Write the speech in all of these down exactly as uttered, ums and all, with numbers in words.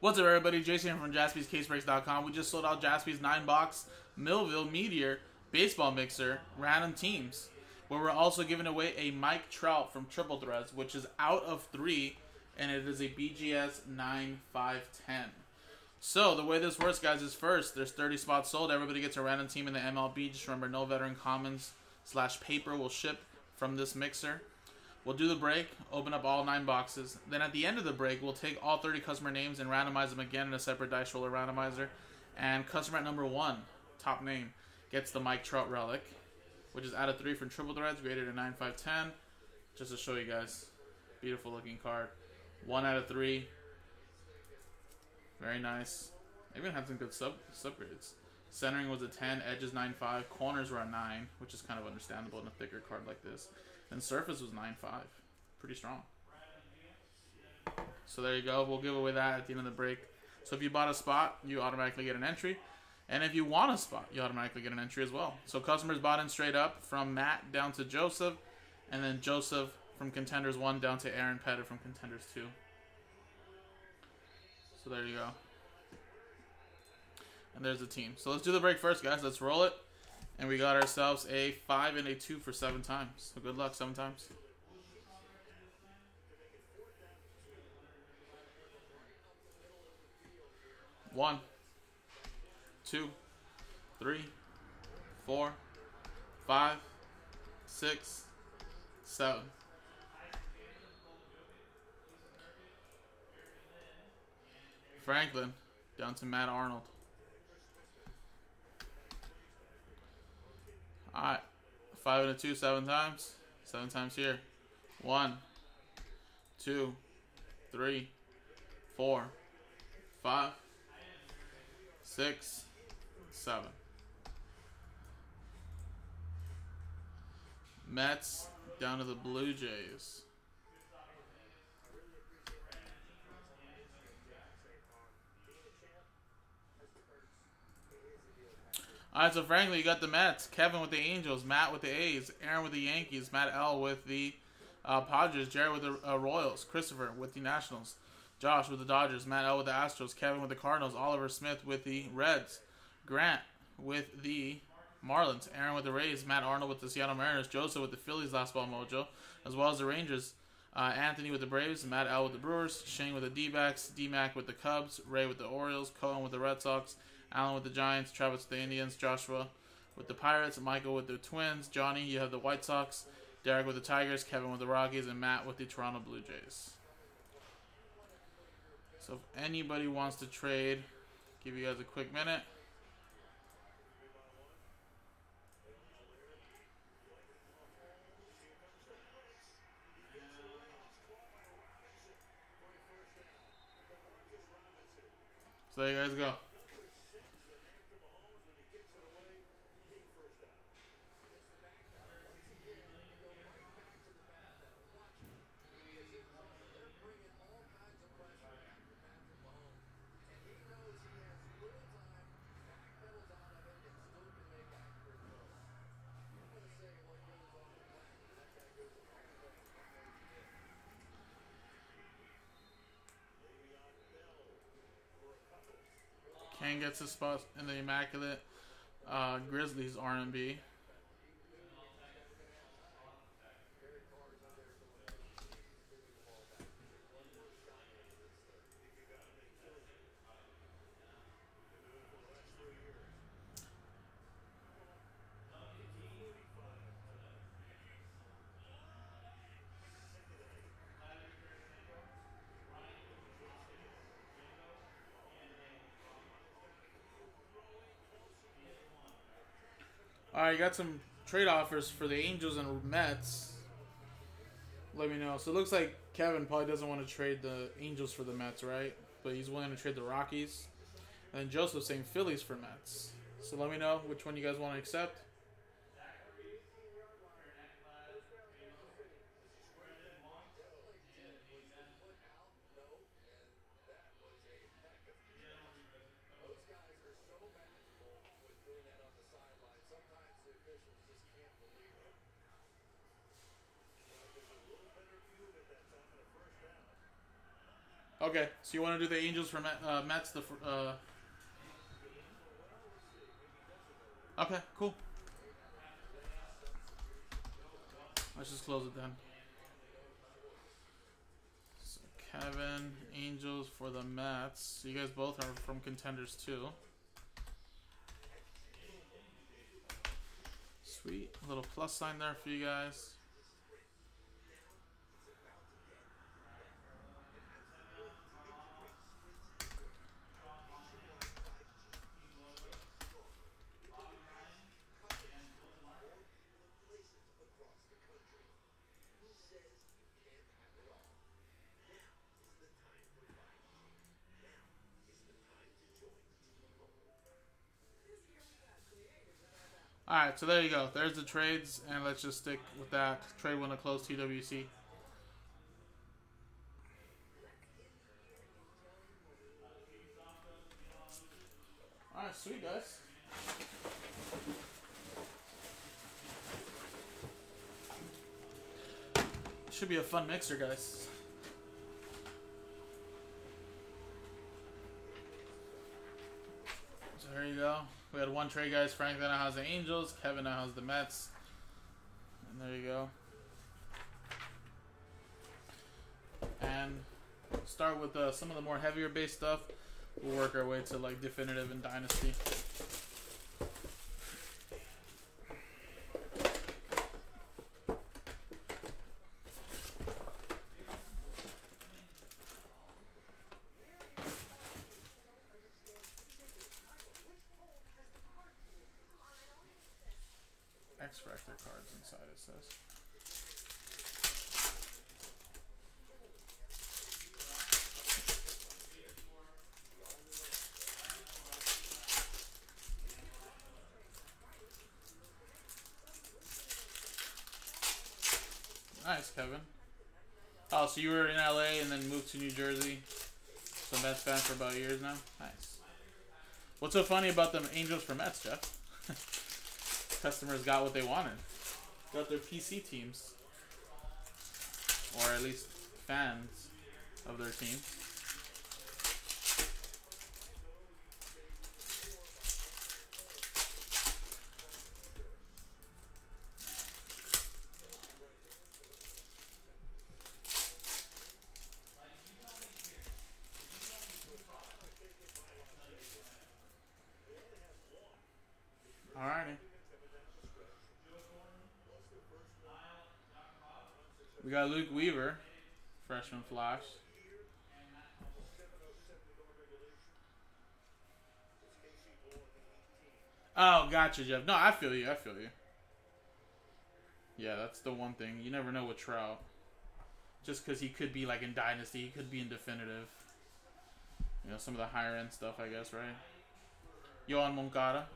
What's up, everybody? Jason here from Jaspys Case Breaks dot com. We just sold out Jaspys nine box Millville Meteor Baseball Mixer Random Teams, where we're also giving away a Mike Trout from Triple Threads, which is out of three, and it is a B G S nine five ten. So the way this works, guys, is first, there's thirty spots sold. Everybody gets a random team in the M L B. Just remember, no veteran commons slash paper will ship from this mixer. We'll do the break, open up all nine boxes. Then at the end of the break, we'll take all thirty customer names and randomize them again in a separate dice roller randomizer. And customer at number one, top name, gets the Mike Trout relic, which is out of three from Triple Threads, graded a nine five ten. Just to show you guys, beautiful looking card. One out of three. Very nice. They even had some good sub subgrades. Centering was a ten, edges nine five, corners were a nine, which is kind of understandable in a thicker card like this. And surface was nine five. Pretty strong. So there you go. We'll give away that at the end of the break. So if you bought a spot, you automatically get an entry. And if you want a spot, you automatically get an entry as well. So customers bought in straight up from Matt down to Joseph. And then Joseph from Contenders one down to Aaron Pettit from Contenders two. So there you go. And there's the team. So let's do the break first, guys. Let's roll it. And we got ourselves a five and a two for seven times. So good luck seven times. One, two, three, four, five, six, seven. Franklin down to Matt Arnold. Alright, five and a two, seven times. Seven times here. One, two, three, four, five, six, seven. Mets down to the Blue Jays. All right, so frankly, you got the Mets, Kevin with the Angels, Matt with the A's, Aaron with the Yankees, Matt L with the uh, Padres, Jared with the uh, Royals, Christopher with the Nationals, Josh with the Dodgers, Matt L with the Astros, Kevin with the Cardinals, Oliver Smith with the Reds, Grant with the Marlins, Aaron with the Rays, Matt Arnold with the Seattle Mariners, Joseph with the Phillies, Last Ball Mojo, as well as the Rangers, uh, Anthony with the Braves, Matt L with the Brewers, Shane with the D-backs, D-Mac with the Cubs, Ray with the Orioles, Cohen with the Red Sox, Allen with the Giants, Travis with the Indians, Joshua with the Pirates, Michael with the Twins, Johnny, you have the White Sox, Derek with the Tigers, Kevin with the Rockies, and Matt with the Toronto Blue Jays. So if anybody wants to trade, give you guys a quick minute. So there you guys go. Ken gets his spot in the Immaculate uh, Grizzlies R and B. Alright, you got some trade offers for the Angels and Mets. Let me know. So it looks like Kevin probably doesn't want to trade the Angels for the Mets, right? But he's willing to trade the Rockies. And then Joseph's saying Phillies for Mets. So let me know which one you guys want to accept. Okay, so you want to do the Angels for Met, uh, Mets? The uh... Okay, cool. Let's just close it then. So Kevin, Angels for the Mets. You guys both are from contenders too. Sweet. A little plus sign there for you guys. Alright, so there you go. There's the trades, and let's just stick with that. Trade one to close T W C. Alright, sweet, guys. Should be a fun mixer, guys. So there you go. We had one trade, guys. Frank now has the Angels. Kevin now has the Mets. And there you go. And start with uh, some of the more heavier based stuff. We'll work our way to like Definitive and Dynasty. Extract their cards inside, it says. Nice, Kevin. Oh, so you were in L A and then moved to New Jersey. So Mets fan for about years now. Nice. What's so funny about them Angels for Mets, Jeff? Customers got what they wanted. Got their P C teams. Or at least fans of their team. Alrighty. We got Luke Weaver, freshman flash. Oh, gotcha, Jeff. No, I feel you. I feel you. Yeah, that's the one thing. You never know with Trout. Just because he could be like in Dynasty, he could be in Definitive. You know, some of the higher end stuff, I guess, right? Yoan Moncada.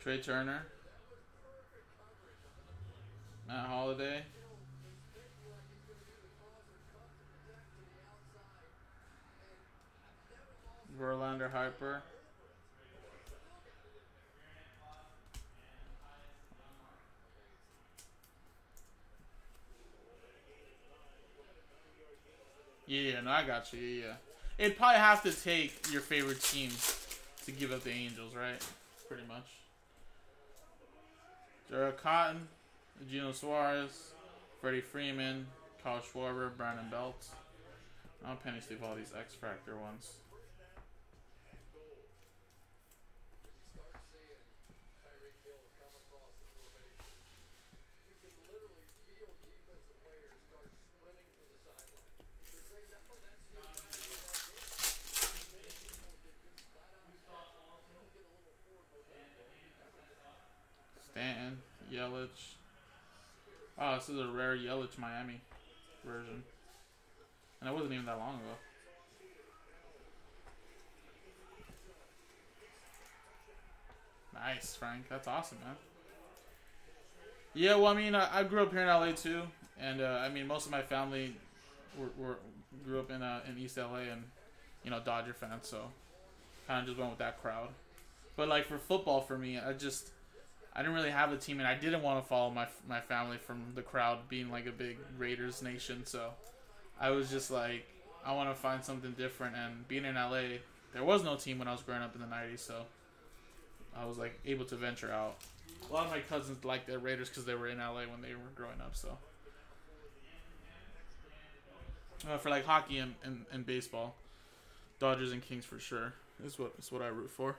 Trey Turner, Matt Holliday, Verlander, Harper, yeah, no, I got you, yeah, yeah. It'd probably have to take your favorite team to give up the Angels, right? Pretty much. Daryl Cotton, Geno Suarez, Freddie Freeman, Kyle Schwarber, Brandon Belt. I'll penny sleeve all these X Factor ones. Stanton, Yelich. Oh, this is a rare Yelich Miami version. And it wasn't even that long ago. Nice, Frank. That's awesome, man. Yeah, well, I mean, I, I grew up here in L A, too. And, uh, I mean, most of my family were, were grew up in uh, in East L A and, you know, Dodger fans, so Kind of just went with that crowd. But like for football, for me, I just I didn't really have a team, and I didn't want to follow my my family from the crowd being like a big Raiders nation. So I was just like, I want to find something different. And being in L A, there was no team when I was growing up in the nineties, so I was like able to venture out. A lot of my cousins liked their Raiders because they were in L A when they were growing up. So uh, for like hockey and, and, and baseball, Dodgers and Kings for sure is what is what I root for.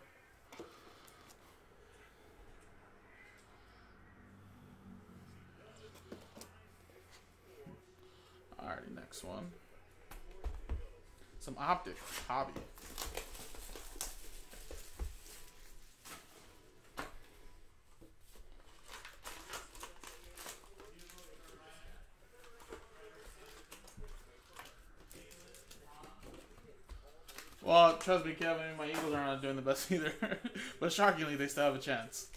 Alrighty, next one. Some optic hobby. Well, trust me, Kevin, my Eagles are not doing the best either. But shockingly, they still have a chance.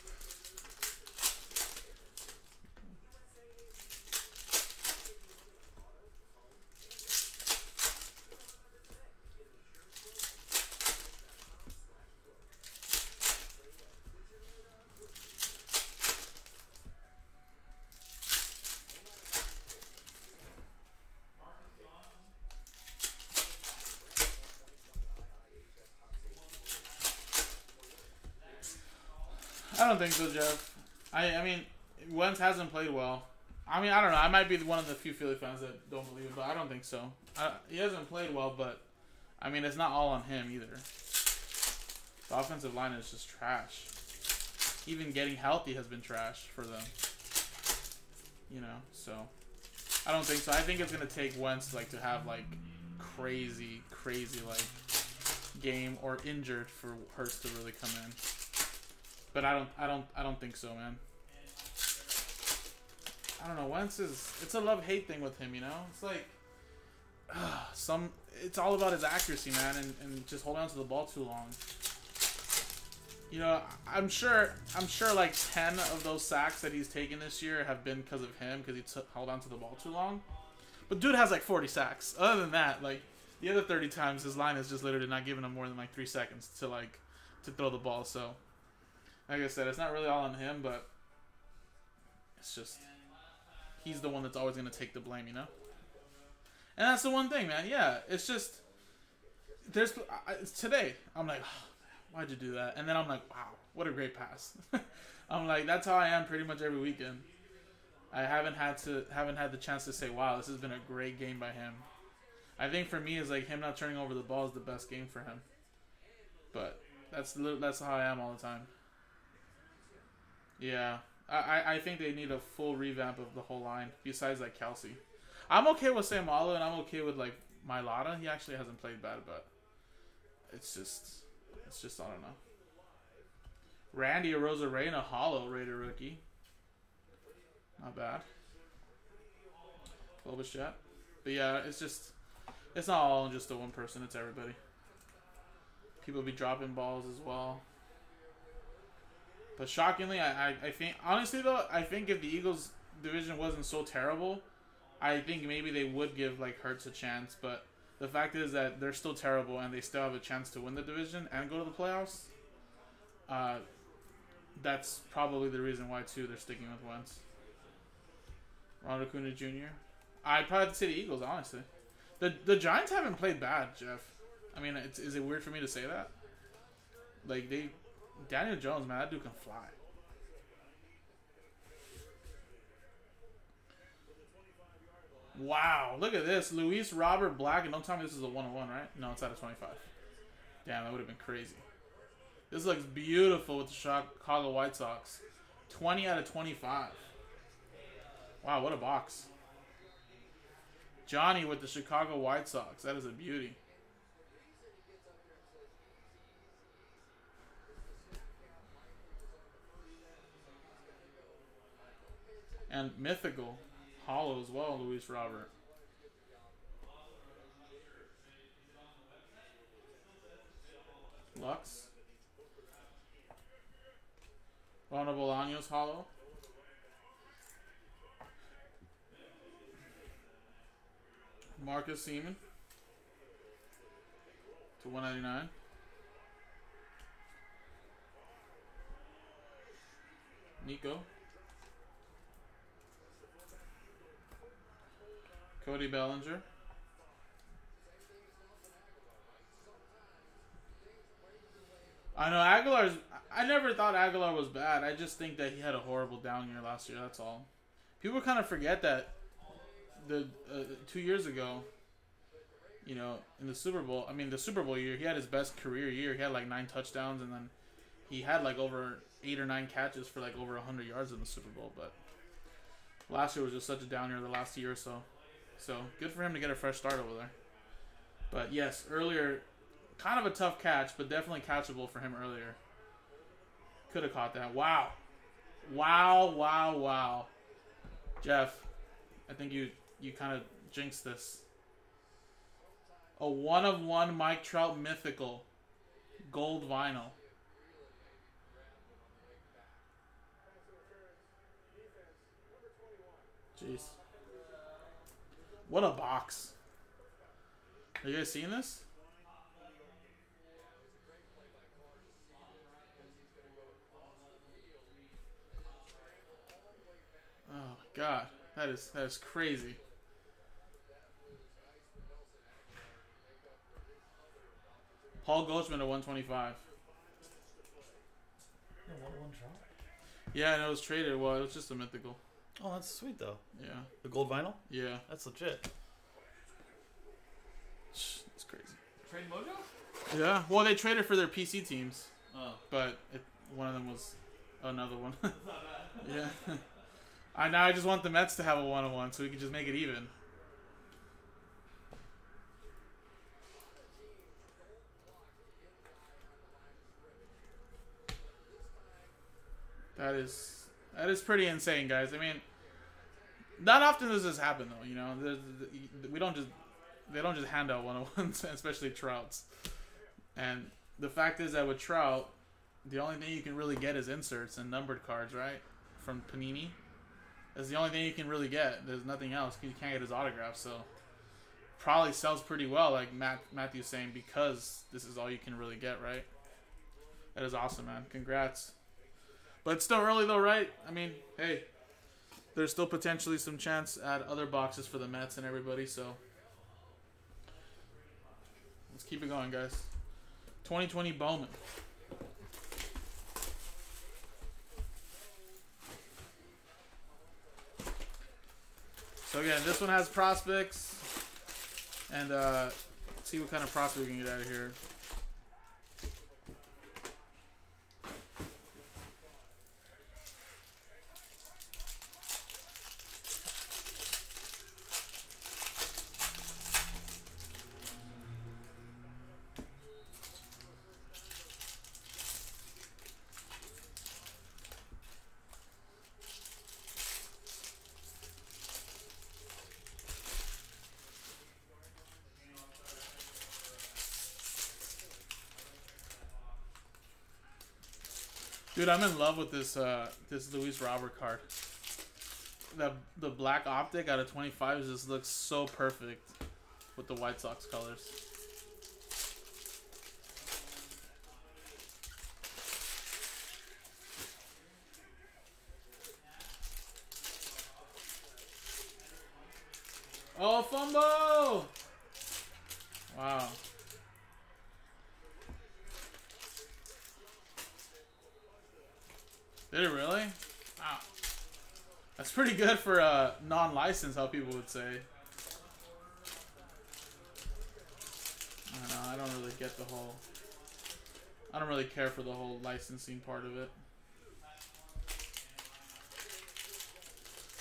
I don't think so, Jeff. I I mean, Wentz hasn't played well. I mean, I don't know. I might be one of the few Philly fans that don't believe it, but I don't think so. I, he hasn't played well, but, I mean, it's not all on him either. The offensive line is just trash. Even getting healthy has been trash for them. You know, so. I don't think so. I think it's going to take Wentz, like, to have, like, crazy, crazy, like, game or injured for Hurts to really come in. But I don't, I don't, I don't think so, man. I don't know. Wentz is, it's a love-hate thing with him, you know. It's like, uh, some, it's all about his accuracy, man, and, and just holding on to the ball too long. You know, I'm sure, I'm sure like ten of those sacks that he's taken this year have been because of him, because he took, held on to the ball too long. But dude has like forty sacks. Other than that, like the other thirty times, his line is just literally not giving him more than like three seconds to like to throw the ball. So. Like I said, it's not really all on him, but it's just he's the one that's always going to take the blame, you know? And that's the one thing, man. Yeah, it's just there's I, today, I'm like, oh, why'd you do that? And then I'm like, wow, what a great pass. I'm like, that's how I am pretty much every weekend. I haven't had to haven't had the chance to say, wow, this has been a great game by him. I think for me, it's like him not turning over the ball is the best game for him. But that's that's how I am all the time. Yeah, I, I think they need a full revamp of the whole line, besides, like, Kelsey. I'm okay with Samalo, and I'm okay with, like, Mailata. He actually hasn't played bad, but it's just, it's just, I don't know. Randy Arozarena, hollow Raider rookie. Not bad. Klobuchar. But, yeah, it's just, it's not all just the one person. It's everybody. People be dropping balls as well. But shockingly, I, I, I think, honestly though, I think if the Eagles division wasn't so terrible, I think maybe they would give, like, Hurts a chance. But the fact is that they're still terrible and they still have a chance to win the division and go to the playoffs. Uh, that's probably the reason why, too, they're sticking with Wentz. Ronald Acuna Junior I'd probably say the Eagles, honestly. The, the Giants haven't played bad, Jeff. I mean, it's, is it weird for me to say that? Like, they... Daniel Jones, man, that dude can fly. Wow, look at this. Luis Robert Black, and don't tell me this is a one oh one, right? No, it's out of twenty-five. Damn, that would have been crazy. This looks beautiful with the Chicago White Sox. twenty out of twenty-five. Wow, what a box. Johnny with the Chicago White Sox. That is a beauty. And mythical hollow as well, Luis Robert. Lux. Ronald Bolaños hollow. Marcus Seaman to one ninety-nine. Nico. Cody Bellinger. I know Aguilar's, I never thought Aguilar was bad. I just think that he had a horrible down year last year, that's all. People kind of forget that the uh, two years ago, you know, in the Super Bowl, I mean the Super Bowl year, he had his best career year. He had like nine touchdowns and then he had like over eight or nine catches for like over one hundred yards in the Super Bowl. But last year was just such a down year, the last year or so. So good for him to get a fresh start over there. But yes, earlier, kind of a tough catch, but definitely catchable for him earlier. Could have caught that. Wow. Wow, wow, wow. Jeff, I think you, you kind of jinxed this. A one-of-one Mike Trout Mythical. Gold vinyl. Jeez. What a box. Are you guys seeing this? Oh my god. That is that is crazy. Paul Goldschmidt at one twenty-five. Yeah, what, one Trout? Yeah, and it was traded. Well, it was just a mythical. Oh, that's sweet, though. Yeah. The gold vinyl? Yeah. That's legit. That's crazy. Trade Mojo? Yeah. Well, they traded for their P C teams. Oh. But it, one of them was another one. That's not bad. Yeah. I, now I just want the Mets to have a one-on-one so we can just make it even. That is that is pretty insane, guys. I mean, not often does this happen, though. You know, there's, we don't just they don't just hand out one-on-ones, especially Trouts. And the fact is that with Trout, the only thing you can really get is inserts and numbered cards, right? From Panini, that's the only thing you can really get. There's nothing else. You can't get his autograph, so probably sells pretty well, like Matt Matthew's saying, because this is all you can really get, right? That is awesome, man. Congrats. But it's still early, though, right? I mean, hey, there's still potentially some chance at other boxes for the Mets and everybody, so let's keep it going, guys. twenty twenty Bowman. So, again, this one has prospects. And uh, let's see what kind of prospect we can get out of here. Dude, I'm in love with this uh, this Luis Robert card. The the black optic out of twenty-five just looks so perfect with the White Sox colors. Oh, fumble! Wow. Did it really? Wow. That's pretty good for uh, non-licensed, how people would say. I don't know, I don't really get the whole... I don't really care for the whole licensing part of it.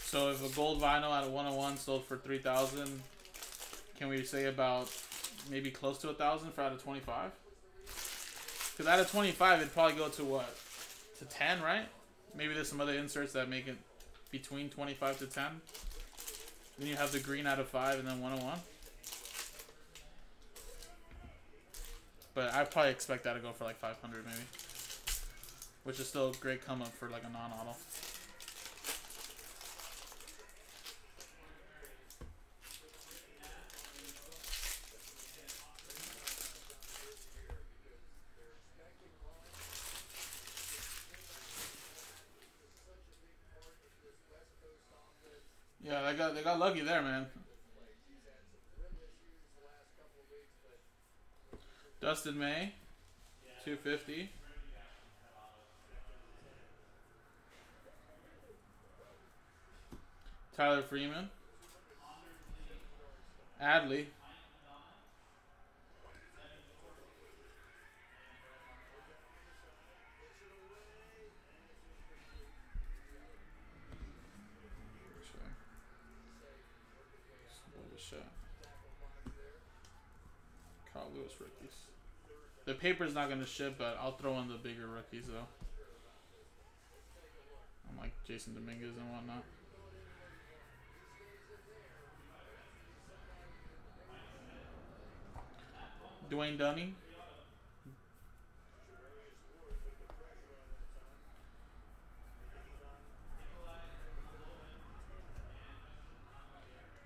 So if a gold vinyl out of one oh one sold for three thousand dollars, can we say about maybe close to one thousand dollars for out of twenty-five? Because out of twenty-five, it'd probably go to what? To ten, right? Maybe there's some other inserts that make it between twenty-five to ten. Then you have the green out of five and then one oh one. But I probably expect that to go for like five hundred maybe. Which is still a great come up for like a non-auto. Yeah, they got they got lucky there, man. Dustin May, two fifty. Tyler Freeman. Adley. Kyle Lewis rookies. The paper's not going to ship, but I'll throw in the bigger rookies, though. I'm like Jason Dominguez and whatnot. Dwayne Dunning.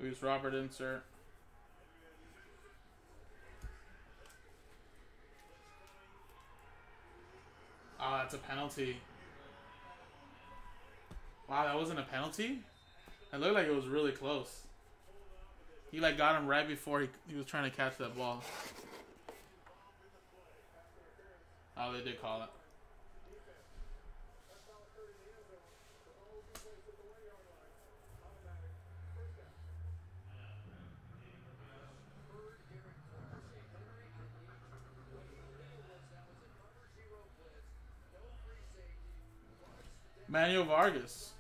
Luis Robert insert. Oh, that's a penalty. Wow, that wasn't a penalty? It looked like it was really close. He like got him right before he, he was trying to catch that ball. Oh, they did call it. Manuel Vargas.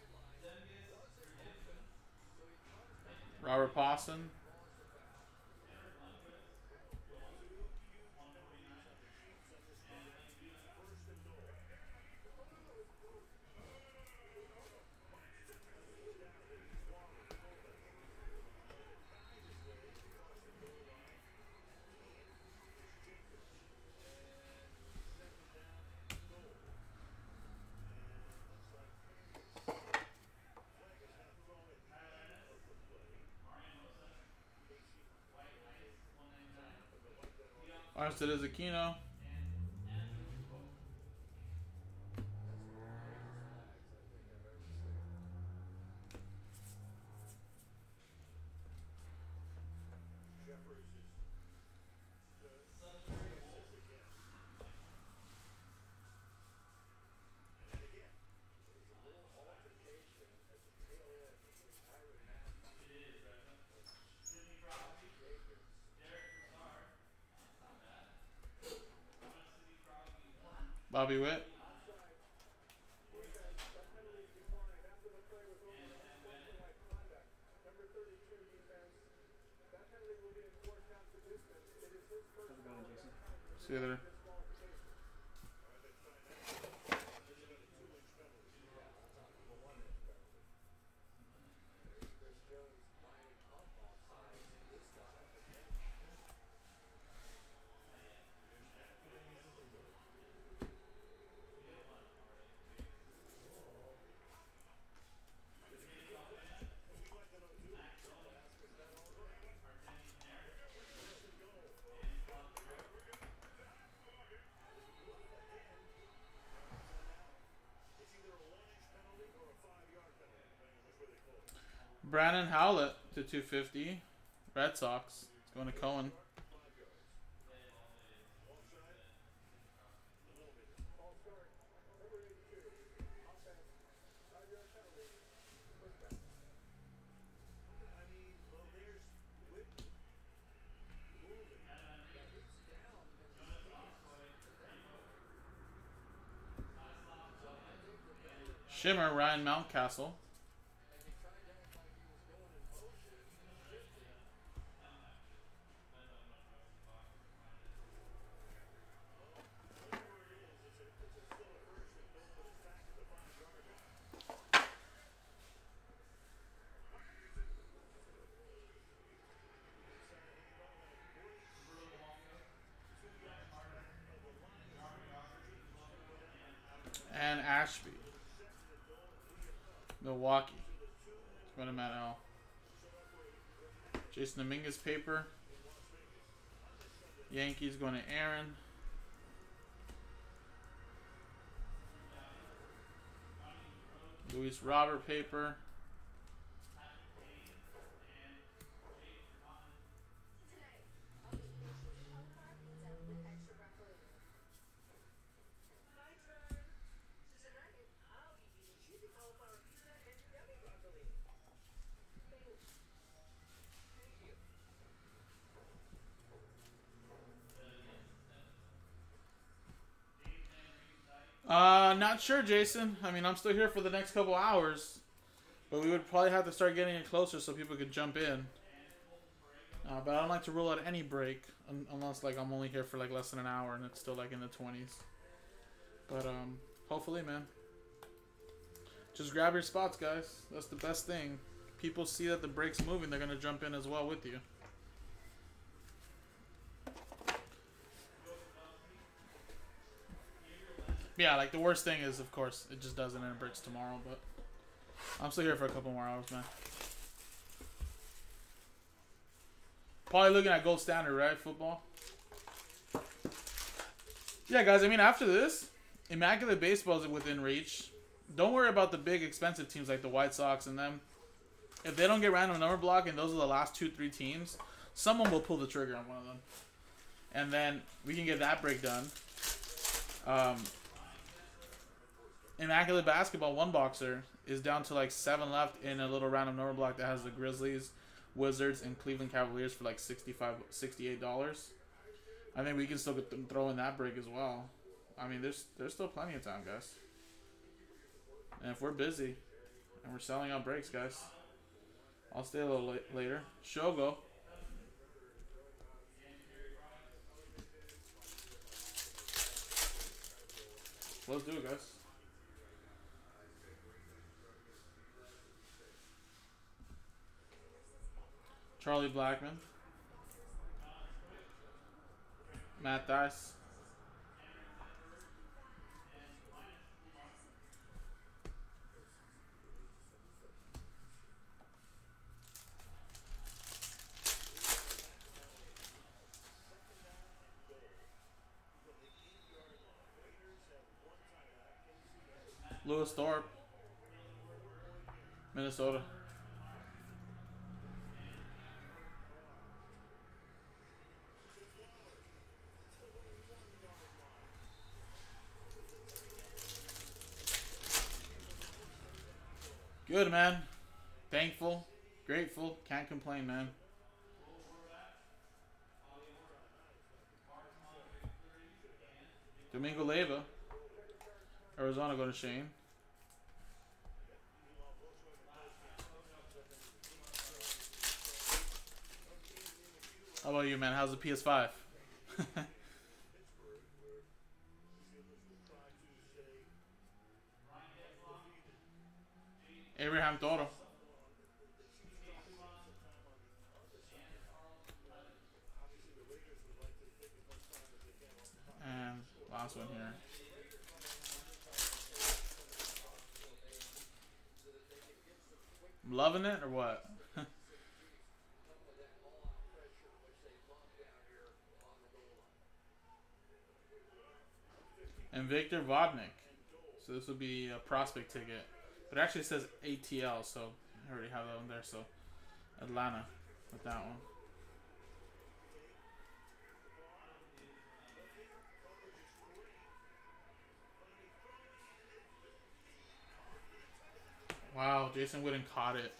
Robert Pawson. Armstead is Aquino. Bobby Witt. See you later. Brandon Howlett to two fifty. Red Sox. It's going to Cohen. Shimmer, Ryan Mountcastle. And Ashby. Milwaukee. It's going to Matt L. Jason Dominguez paper. Yankees going to Aaron. Luis Robert paper. Uh, not sure, Jason. I mean, I'm still here for the next couple hours, but we would probably have to start getting it closer so people could jump in. Uh, but I don't like to rule out any break un unless like I'm only here for like less than an hour and it's still like in the twenties. But um, hopefully, man. Just grab your spots, guys. That's the best thing. People see that the break's moving, they're gonna jump in as well with you. Yeah, like the worst thing is, of course, it just doesn't and it breaks tomorrow, but I'm still here for a couple more hours, man. Probably looking at gold standard, right? Football. Yeah, guys, I mean, after this, Immaculate Baseball is within reach. Don't worry about the big, expensive teams like the White Sox and them. If they don't get random number block and those are the last two, three teams, someone will pull the trigger on one of them. And then we can get that break done. Um, Immaculate Basketball one boxer is down to like seven left in a little random number block that has the Grizzlies, Wizards, and Cleveland Cavaliers for like sixty-five, sixty-eight dollars. I think we can still get them throw in that break as well. I mean, there's there's still plenty of time, guys. And if we're busy and we're selling out breaks, guys, I'll stay a little late later. Shogo. Let's do it, guys. Charlie Blackman. Matt Dice. Louis Thorpe, Minnesota. Good, man. Thankful, grateful, can't complain, man. Domingo Leyva, Arizona, go to Shane. How about you, man? How's the P S five? Abraham Toro. And last one here. I'm loving it or what? And Victor Vodnik. So this would be a prospect ticket. But it actually says A T L, so I already have that one there. So Atlanta with that one. Wow, Jason Witten caught it.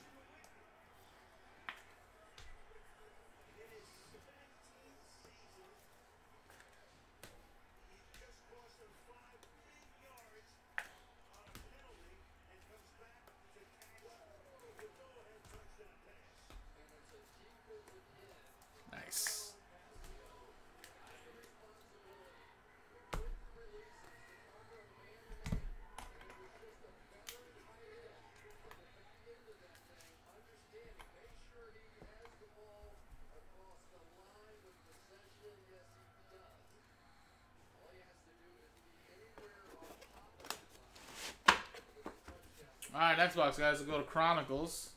Alright, next box, guys. We'll go to Chronicles.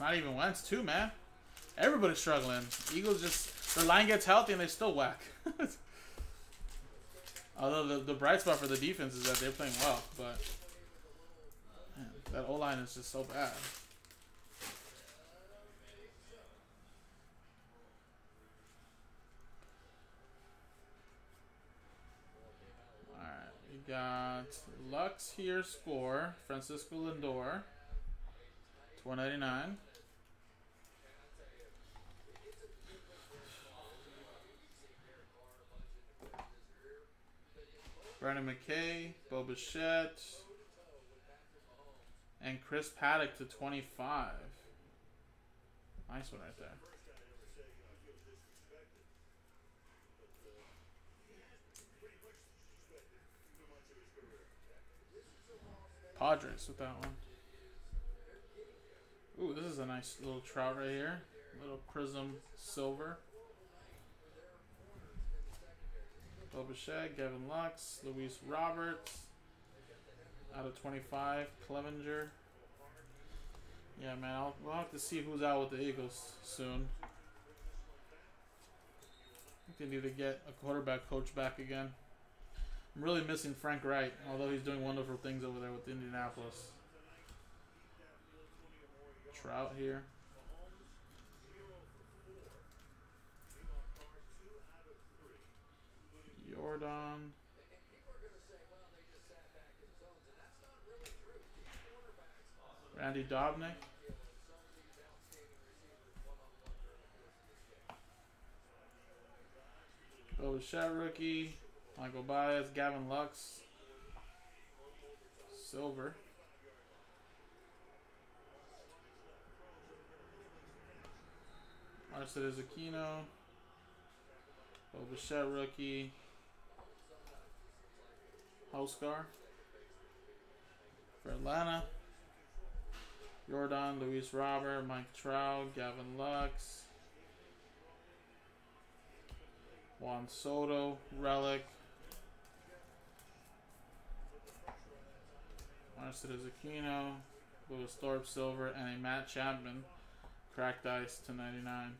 Not even Wentz too, man. Everybody's struggling. Eagles just, their line gets healthy and they still whack. Although the, the bright spot for the defense is that they're playing well, but man, that O-line is just so bad. All right, we got Lux here score, Francisco Lindor, one ninety-nine. Brandon McKay, Bo Bichette, and Chris Paddock to twenty-five. Nice one right there. Padres with that one. Ooh, this is a nice little Trout right here. Little Prism Silver. Bo Bichette, Gavin Lux, Luis Robert, out of twenty-five, Clevenger. Yeah, man, I'll, we'll have to see who's out with the Eagles soon. I think they need to get a quarterback coach back again. I'm really missing Frank Wright, although he's doing wonderful things over there with Indianapolis. Trout here. Jordan. Randy Dobnik. Bo Bichette rookie. Michael Baez. Gavin Lux. Silver. Mercedes Aquino. Bo Bichette rookie. Oscar, for Atlanta, Jordan, Luis Robert, Mike Trout, Gavin Lux, Juan Soto, Relic, Mercedes Aquino, Louis Thorpe, Silver, and a Matt Chapman, cracked ice to ninety-nine.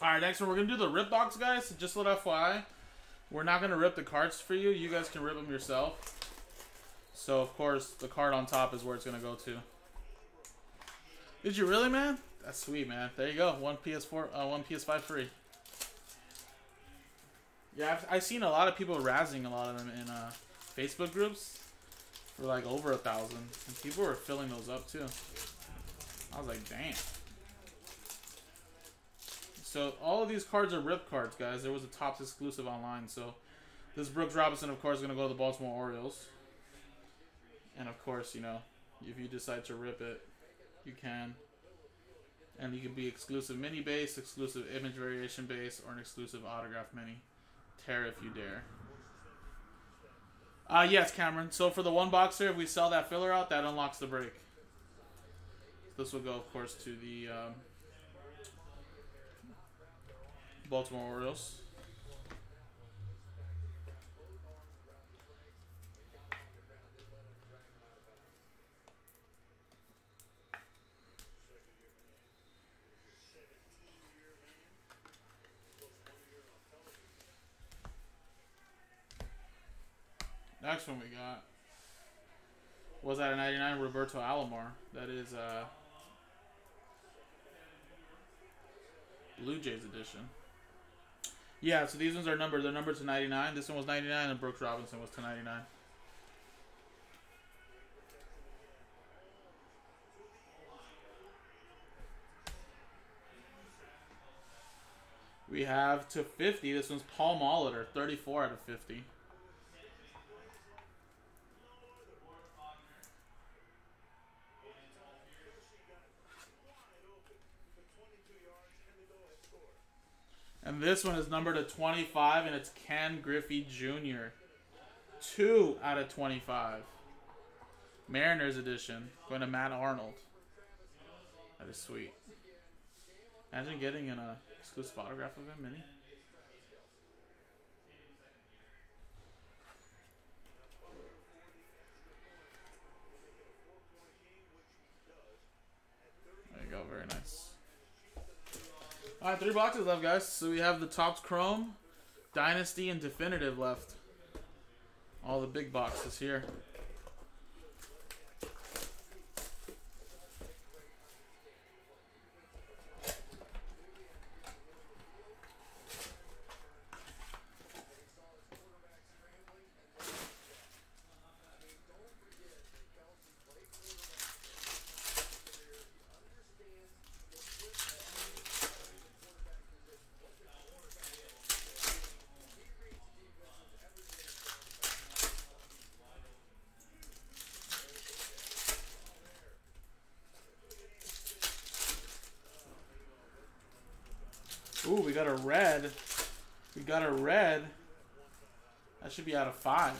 Alright, next one, we're going to do the rip box, guys. Just a little F Y I. We're not going to rip the cards for you. You guys can rip them yourself. So, of course, the card on top is where it's going to go to. Did you really, man? That's sweet, man. There you go. One P S four, uh, one P S five free. Yeah, I've, I've seen a lot of people razzing a lot of them in uh, Facebook groups for like over a thousand. And people were filling those up, too. I was like, damn. So all of these cards are rip cards, guys. There was a Topps exclusive online. So this Brooks Robinson, of course, is going to go to the Baltimore Orioles. And, of course, you know, if you decide to rip it, you can. And you can be exclusive mini base, exclusive image variation base, or an exclusive autograph mini. Tear if you dare. Uh, yes, Cameron. So for the one boxer, if we sell that filler out, that unlocks the break. This will go, of course, to the... Um, Baltimore Orioles. Next one we got was at a ninety-nine, Roberto Alomar. That is uh, Blue Jays edition. Yeah, so these ones are numbered. They're numbered to ninety-nine. This one was ninety-nine, and Brooks Robinson was to ninety-nine. We have to fifty. This one's Paul Molitor, thirty-four out of fifty. And this one is numbered to twenty-five, and it's Ken Griffey Junior two out of twenty-five. Mariners edition, going to Matt Arnold. That is sweet. Imagine getting an uh, exclusive autograph of him, mini. There you go, very nice. All right, three boxes left, guys. So we have the Topps Chrome, Dynasty, and Definitive left. All the big boxes here. Ooh, we got a red. We got a red. That should be out of five.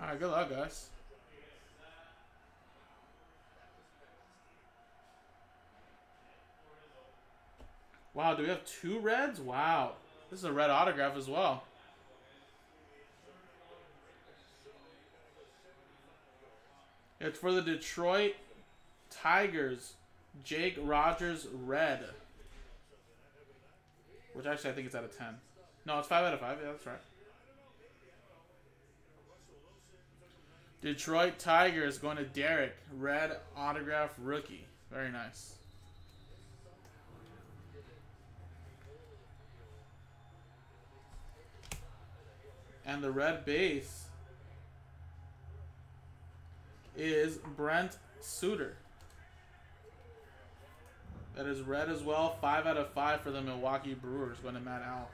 All right, good luck, guys. Wow, do we have two reds? Wow. This is a red autograph as well. It's for the Detroit Tigers, Jake Rogers red. Which actually I think it's out of ten. No, it's five out of five. Yeah, that's right. Detroit Tigers going to Derek, red autograph rookie. Very nice. And the red base is Brent Suter. That is red as well. Five out of five for the Milwaukee Brewers. Going to Matt Howell.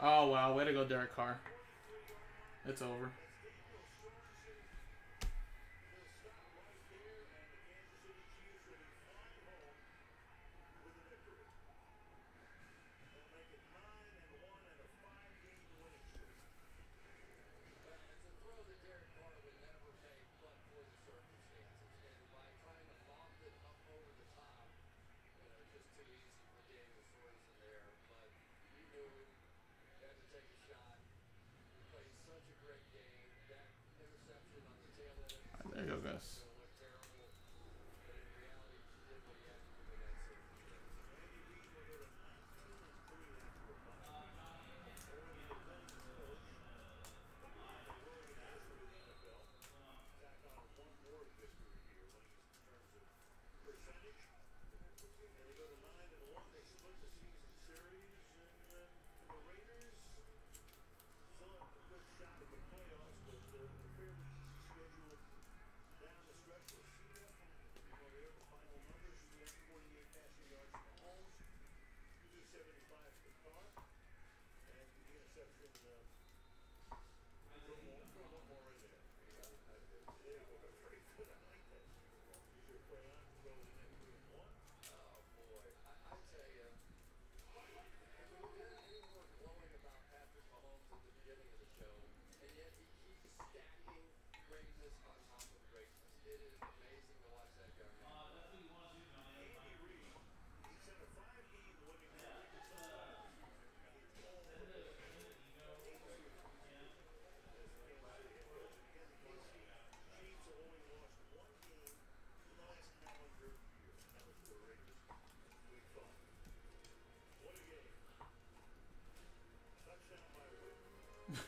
Oh, wow. Way to go, Derek Carr. It's over. There you go, guys.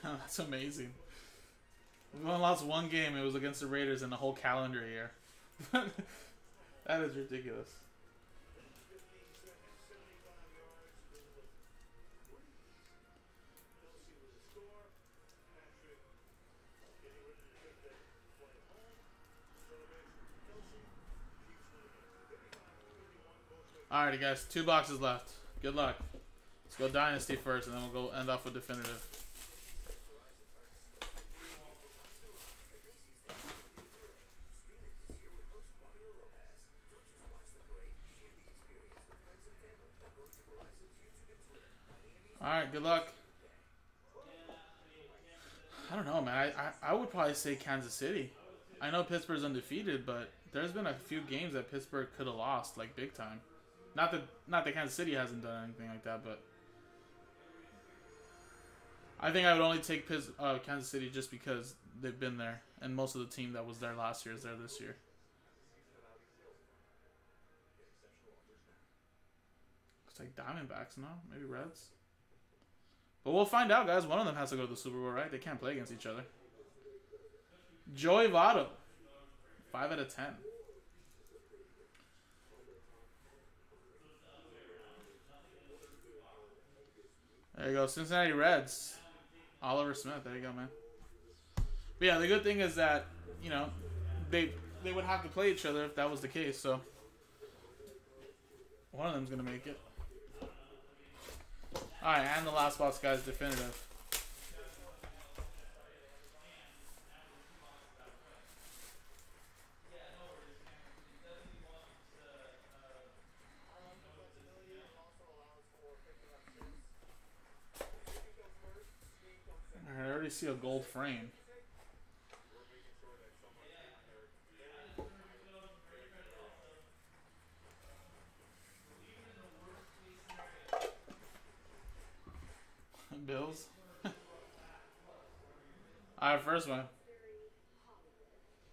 That's amazing. We only lost one game. It was against the Raiders in the whole calendar year. That is ridiculous. Alrighty, guys. Two boxes left. Good luck. Let's go Dynasty first, and then we'll go end off with Definitive. Alright, good luck. I don't know, man. I, I, I would probably say Kansas City. I know Pittsburgh's undefeated, but there's been a few games that Pittsburgh could have lost, like, big time. Not that, not that Kansas City hasn't done anything like that, but I think I would only take Piz, uh, Kansas City just because they've been there, and most of the team that was there last year is there this year. Looks like Diamondbacks, no? Maybe Reds? But we'll find out, guys. One of them has to go to the Super Bowl, right? They can't play against each other. Joey Votto. five out of ten. There you go. Cincinnati Reds. Oliver Smith. There you go, man. But yeah, the good thing is that, you know, they they would have to play each other if that was the case, so one of them's going to make it. Alright, and the last box, guys. Definitive. See a gold frame. Bills. All right, first one.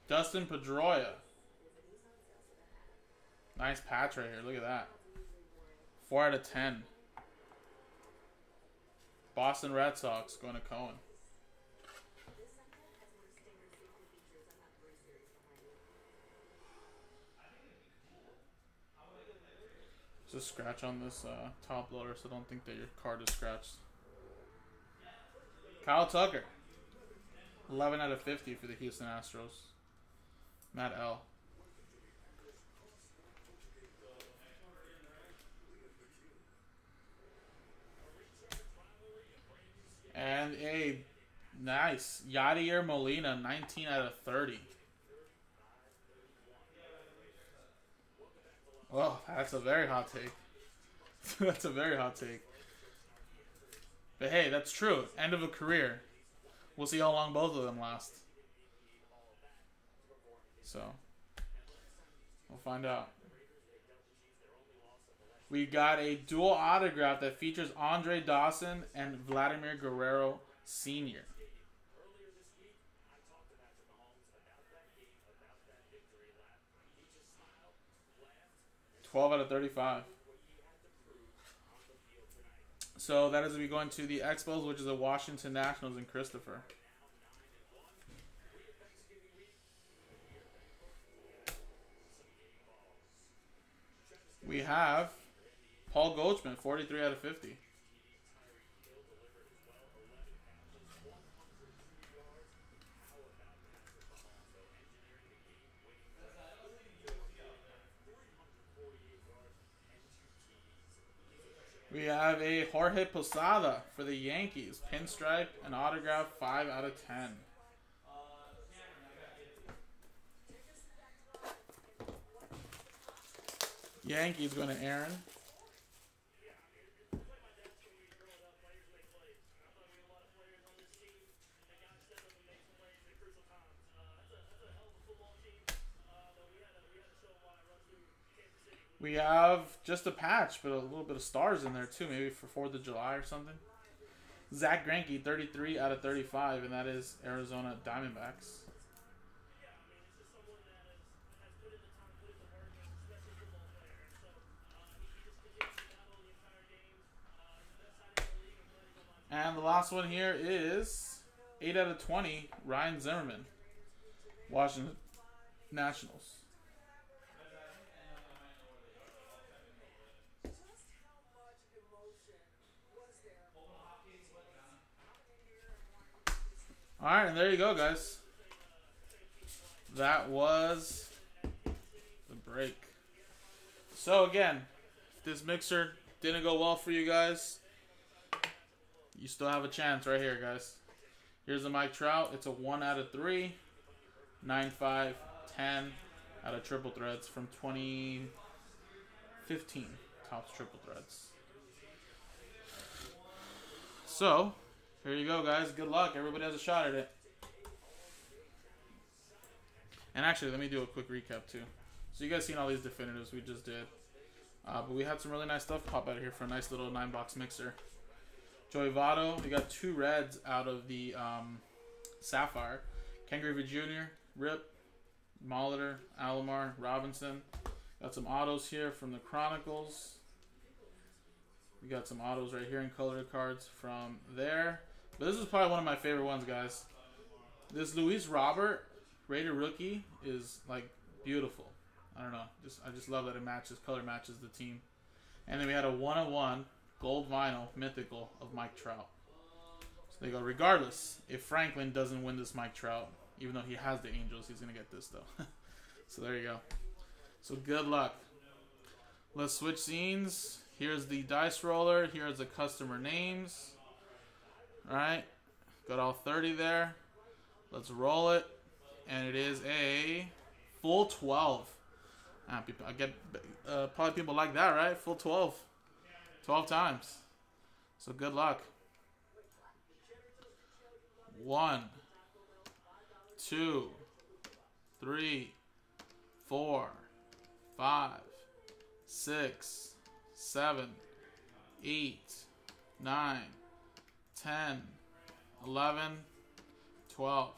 Dustin Pedroia. Nice patch right here. Look at that. Four out of ten. Boston Red Sox going to Cohen. Just scratch on this uh, top loader, so don't think that your card is scratched. Kyle Tucker, eleven out of fifty for the Houston Astros. Matt L. And a nice Yadier Molina, nineteen out of thirty. Well, that's a very hot take. That's a very hot take. But hey, that's true. End of a career. We'll see how long both of them last. So, we'll find out. We got a dual autograph that features Andre Dawson and Vladimir Guerrero Senior twelve out of thirty-five. So that is going to be going to the Expos, which is the Washington Nationals and Christopher. We have Paul Goldschmidt, forty-three out of fifty. We have a Jorge Posada for the Yankees. Pinstripe and autograph, five out of ten. Yankees going to Aaron. We have just a patch, but a little bit of stars in there, too. Maybe for fourth of July or something. Zach Greinke, thirty-three out of thirty-five, and that is Arizona Diamondbacks. And the last one here is eight out of twenty, Ryan Zimmerman, Washington Nationals. All right, and there you go, guys. That was the break. So, again, if this mixer didn't go well for you guys, you still have a chance right here, guys. Here's the Mike Trout. It's a one out of three. nine, five, ten out of Triple Threads from twenty fifteen. Topps Triple Threads. So, here you go, guys. Good luck. Everybody has a shot at it. And actually, let me do a quick recap, too. So you guys seen all these definitives we just did. Uh, but we had some really nice stuff pop out of here for a nice little nine-box mixer. Joey Votto, we got two reds out of the um, Sapphire. Ken Griffey Junior, Rip, Molitor, Alomar, Robinson. Got some autos here from the Chronicles. We got some autos right here in colored cards from there. But this is probably one of my favorite ones, guys. This Luis Robert Raider rookie is like beautiful. I don't know. Just I just love that it matches, color matches the team. And then we had a one of one gold vinyl mythical of Mike Trout. So they go, regardless, if Franklin doesn't win this Mike Trout, even though he has the Angels, he's gonna get this though. So there you go. So good luck. Let's switch scenes. Here's the dice roller. Here's the customer names. All right. Got all thirty there. Let's roll it. And it is a full twelve. I get uh, probably people like that, right? Full twelve. twelve times. So good luck. One, two, three, four, five, six, seven, eight, nine, ten, eleven, twelve.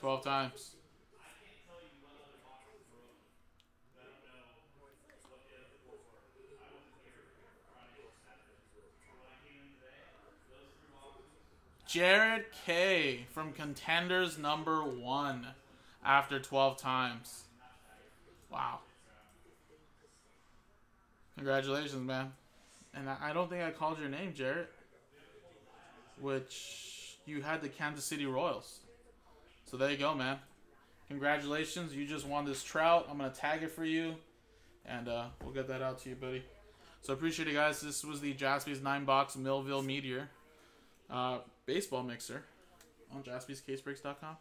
twelve times. Jared K from Contenders number one after twelve times. Wow. Congratulations, man. And I don't think I called your name, Jared. Which you had the Kansas City Royals. So there you go, man. Congratulations. You just won this Trout. I'm going to tag it for you. And uh, we'll get that out to you, buddy. So appreciate it, guys. This was the Jaspies nine box Millville Meteor uh, Baseball Mixer on Jaspies Case Breaks dot com.